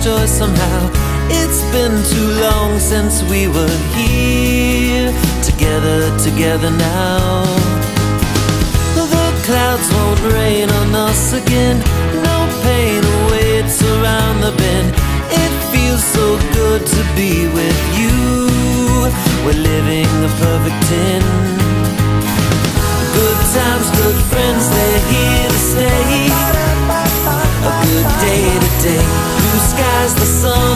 Joy somehow. It's been too long since we were here together now. The clouds won't rain on us again. No pain awaits around the bend. It feels so good to be with you. We're living a perfect 10. Good times, good friends, they're here to stay. A good day today. The sun